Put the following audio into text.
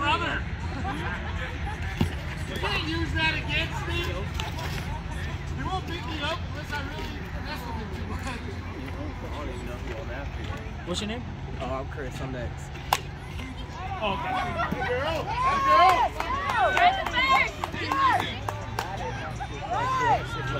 brother. You can't use that against me. You won't beat me up unless I really mess with it too much. I don't even know who I'm after. What's your name? I'm Chris. I'm next. Oh, okay. Hey, girl.